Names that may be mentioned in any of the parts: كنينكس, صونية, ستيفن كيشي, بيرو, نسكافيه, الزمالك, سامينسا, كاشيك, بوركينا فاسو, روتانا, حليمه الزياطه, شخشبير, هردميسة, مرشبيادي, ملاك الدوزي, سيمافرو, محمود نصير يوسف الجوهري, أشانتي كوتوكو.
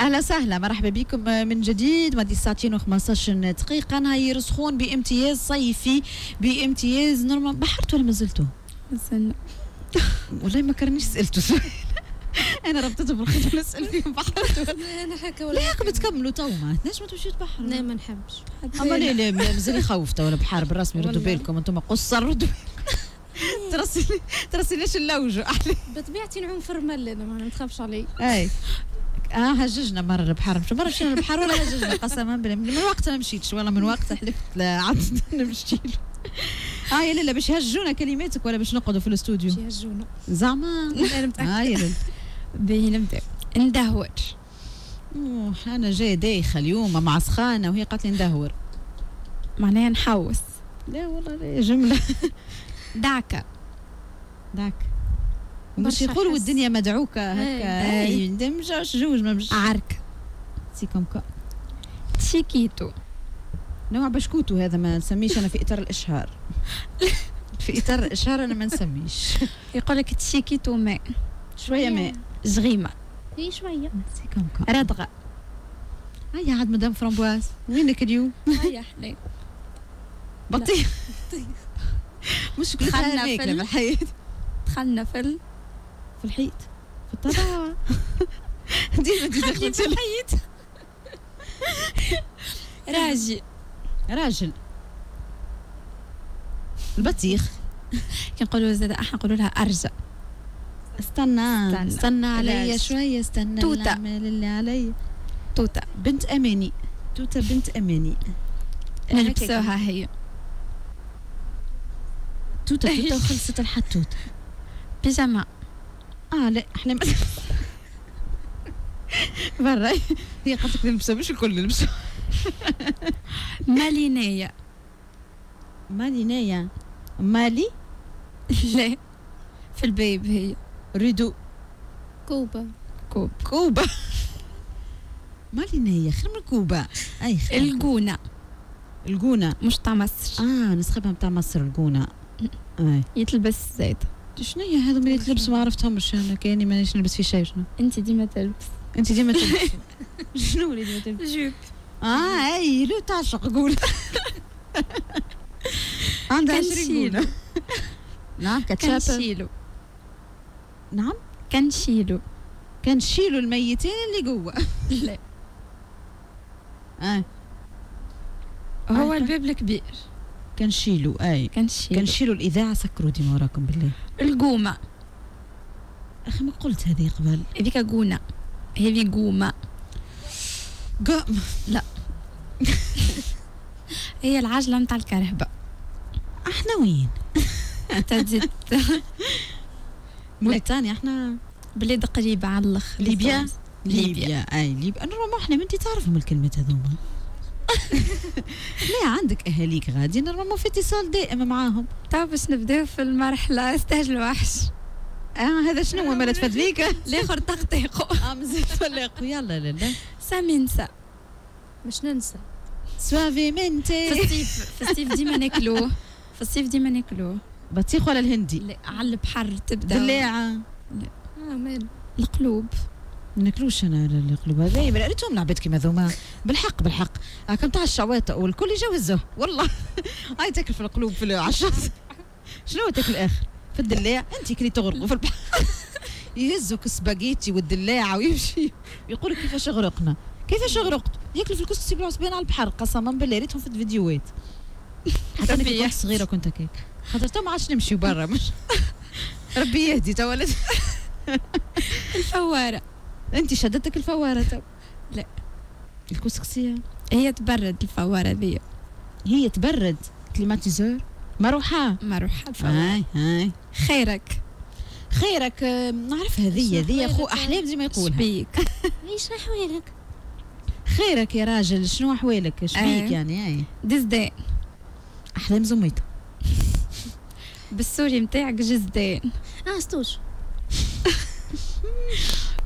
اهلا وسهلا، مرحبا بكم من جديد. ماضي ساعتين و15 دقيقه نهار سخون بامتياز صيفي بامتياز. نورمال بحرت ولا مازلتو؟ مازلنا والله ما كرنيش سالتو سؤال. انا ربطته بالخيط ونسال فيهم بحرت ولا انا حكا ولا لا. قبل تكملوا تو معناتناش ما تمشيو تبحروا. لا ما نحبش. اما لا مازال يخوف تو البحر بالرسمي. ردوا بالكم انتم قصر، ردوا ترسيناش اللوجو احلى. بطبيعتي نعوم في الرمل انا ما نتخافش عليه. اي هججنا مره البحر، مش مره مشينا البحر ولا هججنا قسما بالله. من وقتها ما مشيتش والله، من وقتها حلفت عدت نمشي له. يا لاله باش يهجونا كلماتك ولا باش نقعدوا في الاستوديو؟ باش يهجونا زعما. انا متاكده. يا لاله باهي نبدا ندهور. انا جايه دايخه اليوم مع سخانه وهي قالت لي ندهور، معناها نحوس. لا والله لا، جمله دعكه دعكه مش يقولوا الدنيا مدعوكه هكا. مش جوج ما مش عركه. سي كوم كو تشيكيتو نوع بشكوتو. هذا ما نسميش انا في اطار الاشهار. في اطار الاشهار انا ما نسميش. يقول لك تشيكيتو ماء، شويه ماء زغيمه، هي شويه. سي كوم كو ردغه. هيا عاد مدام فرامبواز وينك اليوم؟ هيا حليب بطيخ. مش كلها ماكله بالحياه. دخلنا في الحيط في الطبعة. ديما دخلت في الحيط. راجل البطيخ. كنقولوا زاد احنا نقولوا لها ارجع. استنى عليا شويه، استنى العمل اللي عليا. توته بنت اماني. نلبسوها هي توته وخلصت الحتوته. بيجاما. لا احنا برا. هي قصدك نلبسها مش الكل نلبسها. مالينية مالي. لا في البيب. هي ريدو. كوبا. مالينية خير من كوبا. اي خير. الجونة مش تاع مصر. نسخبها تاع مصر الجونة. يتلبس زيت. شنو هي هذو اللي تلبس؟ ما عرفتهمش انا، كاني مانيش نلبس في شيء. شنو انت ديما تلبس شنو اللي ديما تلبس؟ جوب. اي لو تعشق قول. عندها 20. نعم كنشيلو الميتين اللي جوا. لا هو الباب الكبير كنشيلوا الاذاعه. سكروا ديما وراكم بالله. القومه اخي ما قلت هذه قبل. هذيك قونه، هذه قومه. لا. هي العجله نتاع الكرهبه. احنا وين؟ تزيد موريتانيا. احنا بلاد قريبه على الاخر. ليبيا. ليبيا نورمال. احنا بنتي تعرفهم الكلمات هذوما. لا عندك اهاليك غادي نرموا في اتصال دائم معاهم. تو باش نبداو في المرحله استهل الوحش. هذا شنو هو مالت فضليك؟ لاخر تقطيقو. مزيت ولاقو. يلا لالا. سامينسا باش ننسى. سوافيمنتي. في الصيف ديما ناكلوه. بطيخ ولا الهندي؟ لا على البحر تبدا. ضلاعه. لا مال القلوب. ما ناكلوش انا القلوب هذايا. ما قريتهم العباد كيما هذوما بالحق. هاكا نتاع الشواطئ والكل يجوزوه والله. هاي تاكل في القلوب في العشاء. شنو تاكل اخر؟ في الدلاع انت كلي تغرقوا في البحر. يهزوك السباجيتي والدلاعه ويمشي يقول كيفاش غرقنا كيفاش غرقت. ياكلوا في الكسس يبلعوا صبيان على البحر. قسما بالله ريتهم في الفيديوهات. حتى انا كنت صغيره كنت هكاك، خاطر تو ما عادش نمشي برا. مش ربي يهدي تو ولد. الفواره. انت شدتك الفواره تو. لا الكسكسيه هي تبرد. الفواره ذي هي تبرد. كليماتيزور. مروحه الفواره. هاي خيرك. نعرف هذه خو احلام ديما يقولها. شبيك شنو حوالك؟ خيرك يا راجل شنو حوالك؟ شبيك يعني. دزدان. احلام زميطه. بالسوري نتاعك جزدان. ستوش.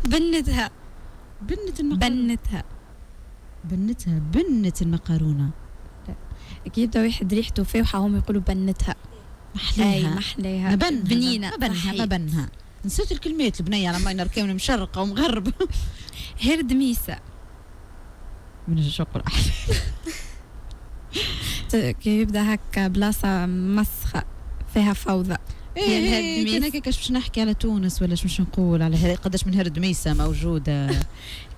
بنت المقارونه. كي يبدا واحد ريحته فاوحه هما يقولوا بنتها. محليها بنينه. ما بنها. نسيت الكلمات البنيه على ما نركب مشرقه ومغربه. هرد ميسا من الشقر كي يبدا هكا بلاصه مسخه فيها فوضى. ايه انا كاش باش نحكي على تونس ولا باش نقول على قداش من هرد ميسا موجوده.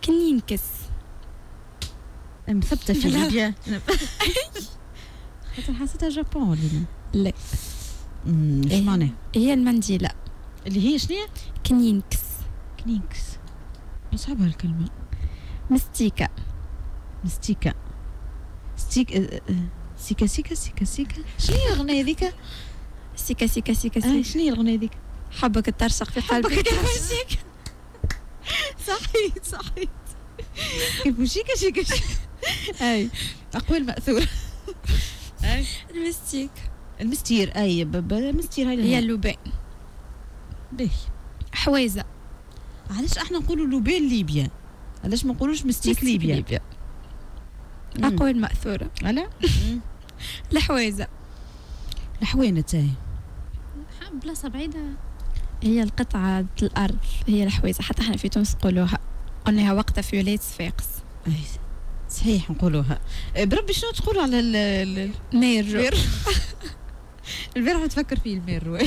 كنينكس مثبته في ليبيا خاطر حسيتها جابون ولا لا؟ اش معناها؟ هي المنديله اللي هي شنو؟ كنينكس. كنينكس صعبه الكلمه. مستيكا. مستيكا. سيكا سيكا سيكا سيكا سيكا شنو هي الغنية هذيك؟ سيكا سيكا سيكا سيكا شنو هي الغنية هذيك؟ حبك ترشق في قلبك كيفوشيك. صحيت صحيت كيفوشيك شيكا شيكا اي أقوال مأثورة. اي المستيك. المستير اي المستير هاي هي اللبان. باهي حويزة. علاش احنا نقولوا لبان ليبيا؟ علاش ما نقولوش مستيك ليبيا؟ أقوال مأثورة. على الحويزة. الحوينة تاهي بلاصة بعيدة. هي القطعة الأرض هي الحويزة، حتى احنا في تونس نقولوها، قلناها وقتها في ولاية صفاقس. صحيح نقولوها. بربي شنو تقولوا على الميرو؟ البارح نتفكر فيه الميرو.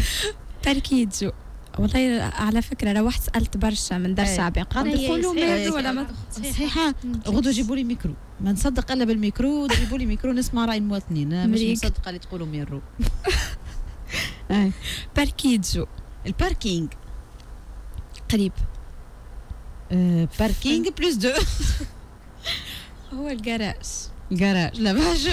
تركيدجو. والله على فكره روحت سالت برشا من دار شعبي قالوا يقولوا ميرو ولا ما صحيحه. غدوه جيبوا لي ميكرو، ما نصدق الا بالميكرو، جيبوا لي ميكرو نسمع راي المواطنين، مش مصدقه اللي تقولوا ميرو. باركيدجو. الباركينغ قريب. باركينغ بلس دو هو الجراج. الجراج لا ماجو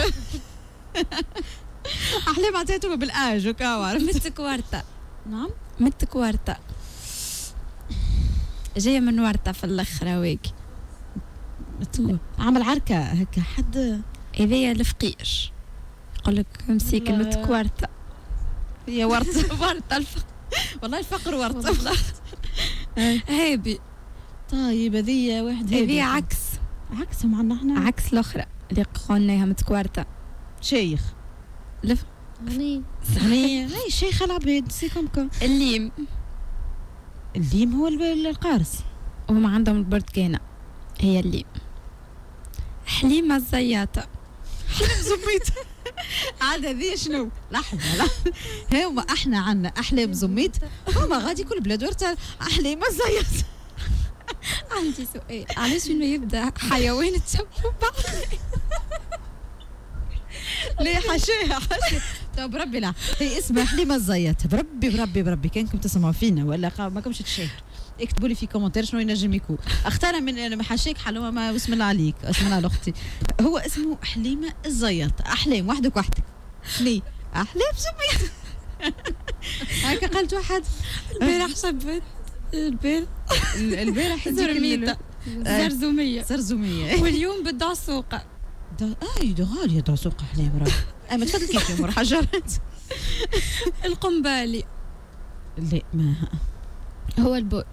احلام عطيتوها بالاج هكا عارف. متكوارتا. نعم متكوارتا جايه من ورطه في الاخر هواكي. عمل عركه هكا حد هذايا الفقير يقول لك مسيك متكوارتا هي ورطه. ورطه الفقر والله الفقر ورطه. هابي طيب هذيا واحد هذيا عكس عكسهم عنا احنا، عكس الاخرى اللي قلناها متكوارتا. شيخ غني غني هاي شيخ العبيد سي كومكا. الليم. الليم هو القارص وهم عندهم البرتقانه هي الليم. حليمه الزياطه. حليم زميطه. عاد هذه شنو؟ لحظه لحظه هما احنا عندنا احلام زميطه، هما غادي كل بلاد ورثه احلام الزياطه. عندي سؤال، علاش انه يبدا حيوان تشبه بعض؟ ليه حشاها حشاها. طب بربي لا هي اسمها حليمه الزيات. بربي بربي بربي كانكم تسمعوا فينا ولا ما كمش تشاهدوا، اكتبوا لي في كومنتير شنو ينجم يكون اختارها من حشيك حلومه. بسم الله عليك، بسم الله على اختي. هو اسمه حليمه الزيات. احلام وحدك وحدك ليه احلام زميت هكا قالت واحد البارح. صبت البارح زرميطه زرزوميه زرزوميه واليوم بالدعسوقه. اي ده غالية تاع سوق احلام راه. اما تفضل كيف يا مور حجرات. القنبالي. لا ما هو البوت.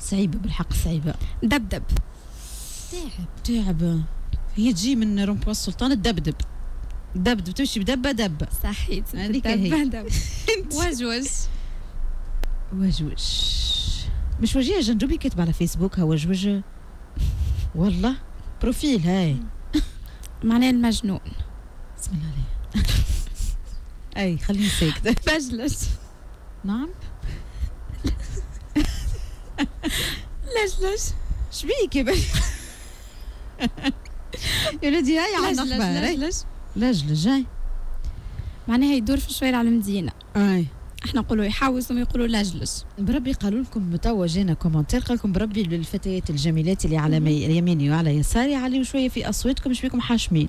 صعيبة بالحق صعيبة. دبدب. تعب تعب هي تجي من رمبوا السلطان. الدبدب. دبدب تمشي بدبة دبة. صحيت هذيك هي. وجوج. وجوج مش وجيه جندوبي كاتب على فيسبوك ها وجوج والله بروفيل هاي معناه المجنون. بسم الله عليه. اي خليني ساكته. بجلس. نعم لجلج. شبيك يا بنت يا ولدي؟ هاي عندنا اخبار. لجلج لجلج هاي معناها يدور في شوارع المدينه. اي احنا نقولوا يحوسهم يقولوا لجلج. بربي قالوا لكم توا جانا كومنتير قال لكم بربي للفتيات الجميلات اللي على يميني وعلى يساري عليوا شويه في اصواتكم شبيكم حاشمين.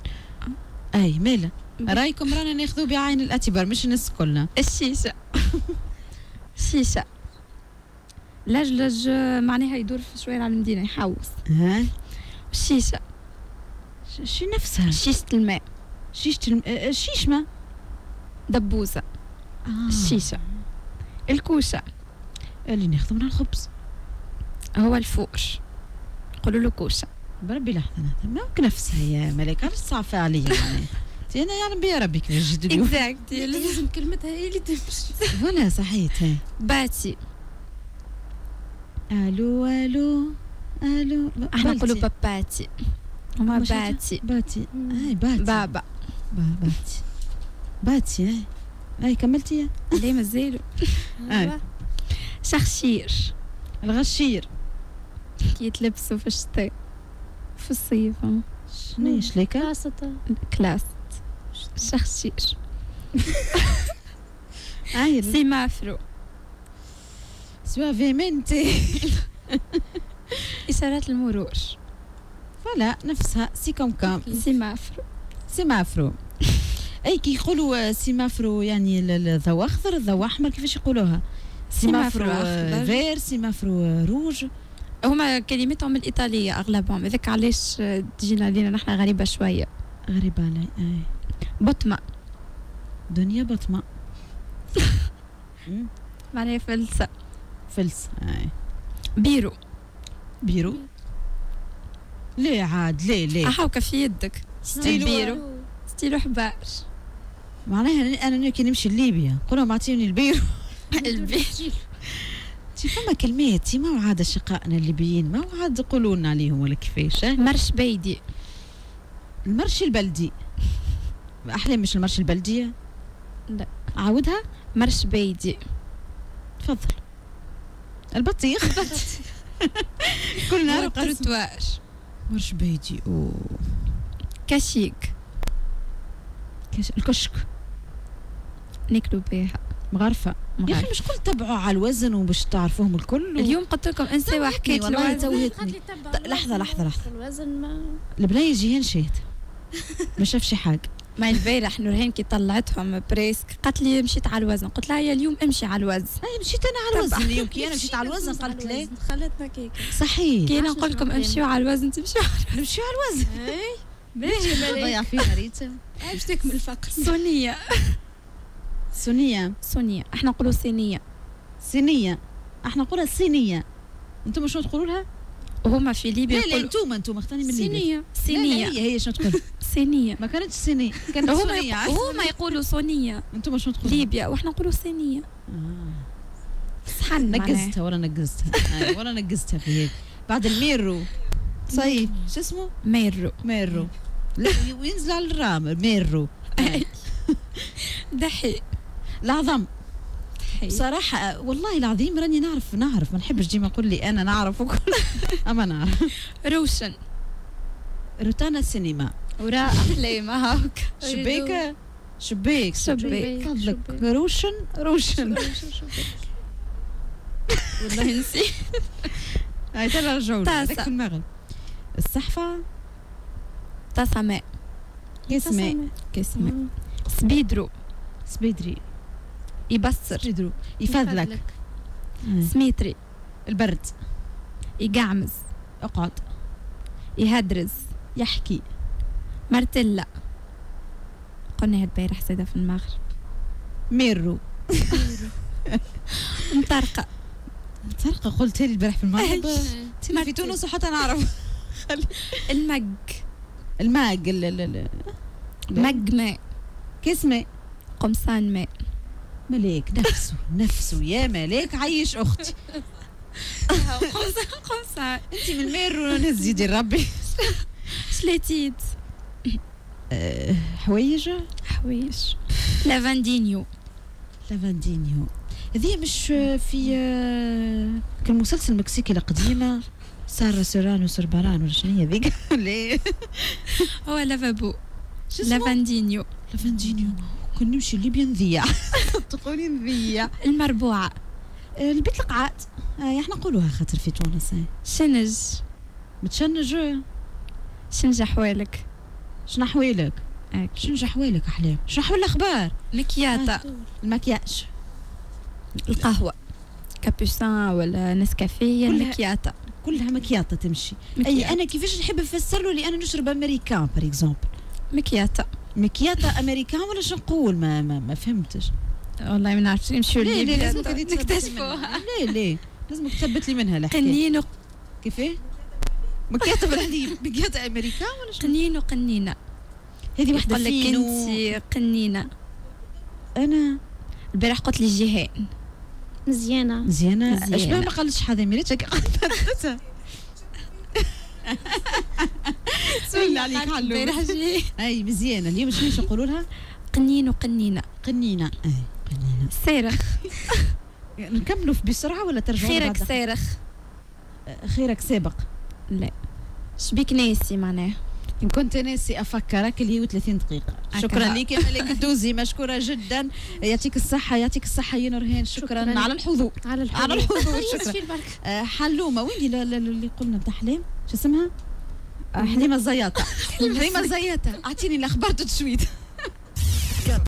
اي مالا رايكم رانا ناخذوه بعين الاعتبار مش الناس كلنا. الشيشه. الشيشه لجلج معناها يدور في شوارع المدينه يحوس. ها الشيشه شي نفسها شيشه الماء. شيشه الماء. الشيشمه. دبوسه. الشيشة. الكوشة اللي ناخذو من الخبز هو الفوش يقولوا له كوشة. بربي لحظة ممكن نفسها يا ملكة صعفة عليا يعني. أنا يعني بيا ربي كي نجد اليوم اكزاكتلي لازم كلمتها هي اللي تمشي هنا. صحيت هاي باتي. ألو ألو الو احنا نقولوا باباتي هما باتي باتي اي باتي بابا باتي باتي اي اي كملتي ليه مازالوا شخشير الغشير كي يتلبسوا في الشتاء في الصيف شنو شليكه كلاست شخشير اي سيمافرو سوافيمنتي إشارات المرور فلا نفسها سي كوم كوم سيمافرو سيمافرو أي كي يقولوا سيمافرو يعني الضوء أخضر الضوء أحمر كيفاش يقولوها سيمافرو فير سيمافرو روج هما كلمتهم الإيطالية أغلبهم هذاك علاش تجينا لينا نحن غريبة شوية غريبة علي أي بطمة دنيا بطمة معناها فلسة فلسة أي بيرو بيرو ليه عاد ليه ليه أحوك في يدك ستيلو بيرو ستيلو حبار معناها أنا كي نمشي لليبيا نقولهم أعطيوني البيرو البيرو تي فما كلمات ما عاد أشقائنا الليبيين ما عاد يقولوا لنا عليهم ولا كيفاش مرش بيدي المرش البلدي أحلى مش المرش البلدية لا عاودها مرش بيدي تفضل البطيخ كل نهار تروتوار مرش بيدي أو كاشيك الكشك ناكلو بيها مغرفة يا أخي مش كل تبعوا على الوزن وباش تعرفوهم الكل اليوم قلت لكم انسى وحكيت والله زويتني لحظة لحظة لحظة الوزن ما البلاي جيهان شيت ما شافش حاجة ما البارح نورهان كي طلعتهم بريسك قالت لي مشيت على الوزن قلت لها يا اليوم امشي على الوزن اي مشيت انا على الوزن اليوم كي انا مشيت على الوزن قالت لي خلتنا كيك صحيح كي انا نقول لكم امشيوا على الوزن تمشيوا نمشيوا على الوزن اي باهي ضيع فيها ريتها باش تكمل فقط صونية صونية صونية احنا نقولوا صينية صينية احنا نقولها صينية انتم شنو تقولوا لها؟ هما في ليبيا لا انتوما اختاري من ليبيا صينية صينية هي شنو تقول؟ صينية ما كانتش صينية كانت صينية هما يقولوا صينية انتوما شنو تقولوا؟ ليبيا وإحنا نقولوا صينية صحن نقزتها ورا نقزتها ورا نقزتها في هيك بعد الميرو صيف شو اسمه؟ ميرو ميرو وينزل على الرام ميرو دحي العظم بصراحة والله العظيم راني نعرف ما نحبش ديما نقول لي أنا نعرف وكل أما نعرف روشن روتانا سينما وراء أحلامها شبيكة شبيك شبيك فضلك روشن روشن والله نسيت هاي ترى رجعوا لك في المغرب الصحفة طاسة ماء كاس ماء كاس ماء سبيدرو سبيدري يبصر يدرو يفضلك سميتري البرد يقعمز اقعد يهدرز يحكي مرتلة قلنا هاد بايرح سيدة في المغرب ميرو مطرقة مطرقة قلت لي البارح في المغرب تما في تونس وحتى نعرف المج الماج مج ماء كاس ماء قمصان ماء ملاك نفسه نفسه يا ملاك عيش اختي قمصان انت من ميرو نزيدي ربي شلاتيت حوايج حوايج لافاندينيو لافاندينيو هذه مش في كان مسلسل مكسيكي القديمه سارة سيرانو سربران ولا شنو هي هذيك ولا هو لافابو لافاندينيو لافاندينيو كون نمشي ليبيا نذيع تقولي نذيع المربوعة البيت القعاد احنا نقولوها خاطر في تونس شنج متشنج شنج حوالك شنو حوالك شنج حوالك احلام شنو حوال الاخبار مكياطة المكياج القهوة كابوسان ولا نسكافيه المكياطة كلها مكياطة تمشي اي انا كيفاش نحب نفسر له اللي انا نشرب امريكان باغ اكزومبل مكياطة مكياطة أمريكان ولا شنو نقول ما فهمتش والله ما نعرفش نمشيو ليه ليه لازمك نكتشفوها ليه لازمك تثبت لي منها الحكاية قنينو كيفاه؟ مكياطة بالحليب مكياطة أمريكان ولا شنو؟ قنينو قنينة هذه وحدة فينو يقول لك أنت قنينة أنا البارح قلت لي جيهان مزيانة مزيانة أشبه ما قالتش حاضر مريتك قالت بسم الله عليك علو. اي مزيانه اليوم شنو يقولوا لها؟ قنين وقنينه. قنينه اي قنينه. صيرخ. نكملوا بسرعه ولا ترجعوا؟ خيرك صيرخ. خيرك سابق. لا. شبيك ناسي معناه. إن كنت ناسي أفكرك اللي هي 30 دقيقة. شكرا لك يا ملاك الدوزي مشكورة جدا يعطيك الصحة يعطيك الصحة يا نورهان شكرا على الحضور على الحضور شكرا. حلومة وين اللي قلنا بتاع حلام شو اسمها؟ حليمة الزياطة. حليمة الزياطة أعطيني الأخبار تشويت.